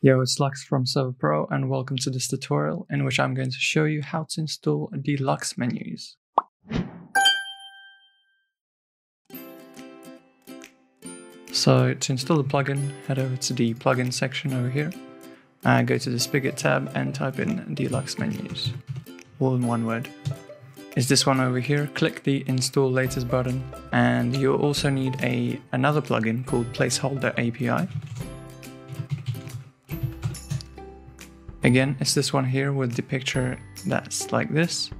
Yo, it's Lux from Server Pro and welcome to this tutorial in which I'm going to show you how to install Deluxe menus. So to install the plugin, head over to the plugin section over here and go to the Spigot tab and type in Deluxe menus, all in one word. Is this one over here. Click the install latest button, and you'll also need another plugin called Placeholder API. Again, it's this one here with the picture that's like this.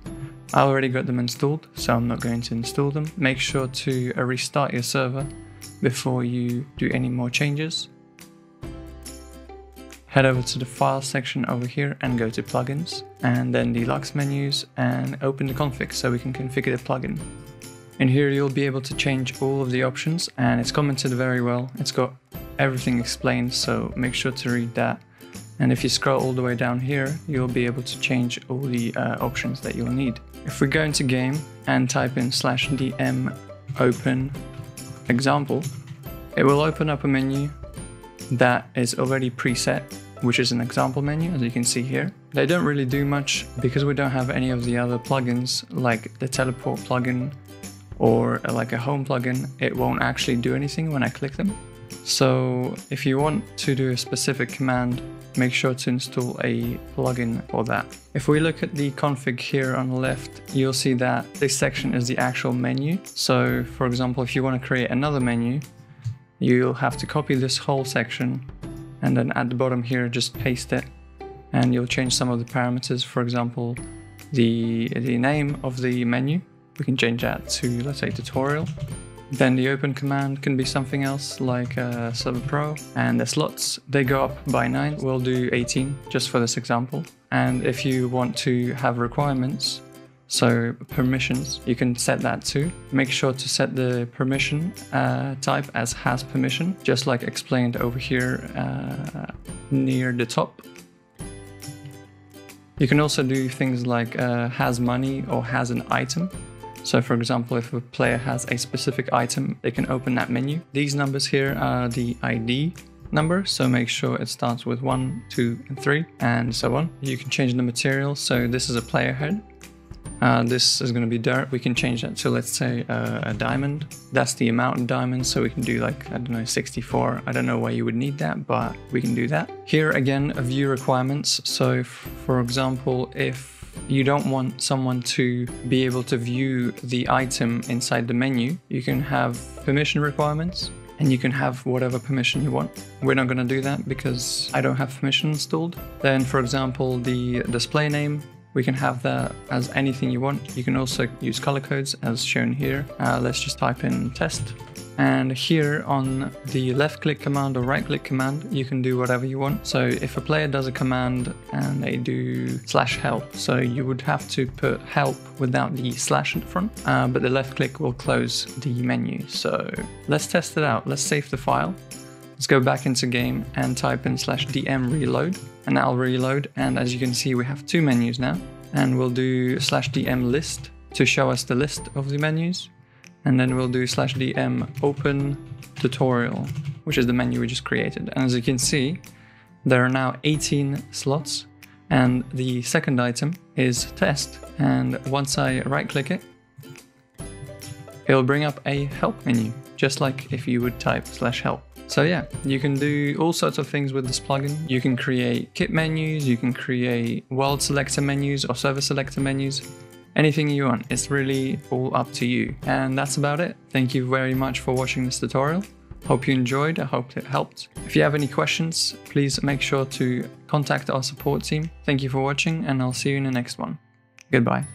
I already got them installed, so I'm not going to install them. Make sure to restart your server before you do any more changes. Head over to the file section over here and go to plugins and then Deluxe menus and open the config so we can configure the plugin. In here you'll be able to change all of the options, and it's commented very well. It's got everything explained, so make sure to read that. And if you scroll all the way down here, you'll be able to change all the options that you'll need. If we go into game and type in /dm open example, it will open up a menu that is already preset, which is an example menu, as you can see here. They don't really do much because we don't have any of the other plugins like the teleport plugin or like a home plugin. It won't actually do anything when I click them. So if you want to do a specific command, make sure to install a plugin for that. If we look at the config here on the left, you'll see that this section is the actual menu. So for example, if you want to create another menu, you'll have to copy this whole section and then at the bottom here just paste it, and you'll change some of the parameters. For example, the name of the menu, we can change that to, let's say, tutorial. Then the open command can be something else like Server Pro, and the slots, they go up by 9. We'll do 18 just for this example. And if you want to have requirements, so permissions, you can set that too. Make sure to set the permission type as has permission, just like explained over here near the top. You can also do things like has money or has an item. So for example, if a player has a specific item, they can open that menu. These numbers here are the ID number, so make sure it starts with 1, 2, and 3, and so on. You can change the material, so this is a player head. This is going to be dirt. We can change that to, let's say, a diamond. That's the amount of diamonds, so we can do like, I don't know, 64. I don't know why you would need that, but we can do that. Here again, a view requirements. So for example, if you don't want someone to be able to view the item inside the menu, you can have permission requirements and you can have whatever permission you want. We're not going to do that because I don't have permission installed. Then for example, the display name, we can have that as anything you want. You can also use color codes as shown here. Let's just type in test. And here on the left click command or right click command, you can do whatever you want. So if a player does a command and they do /help, so you would have to put help without the / in front, but the left click will close the menu. So let's test it out. Let's save the file. Let's go back into game and type in /dm reload, and that'll reload. And as you can see, we have two menus now, and we'll do /dm list to show us the list of the menus. And then we'll do /dm open tutorial, which is the menu we just created. And as you can see, there are now 18 slots, and the second item is test. And once I right click it, it'll bring up a help menu, just like if you would type /help. So yeah, you can do all sorts of things with this plugin. You can create kit menus, you can create world selector menus or server selector menus. Anything you want, it's really all up to you. And that's about it. Thank you very much for watching this tutorial. Hope you enjoyed, I hope it helped. If you have any questions, please make sure to contact our support team. Thank you for watching, and I'll see you in the next one. Goodbye.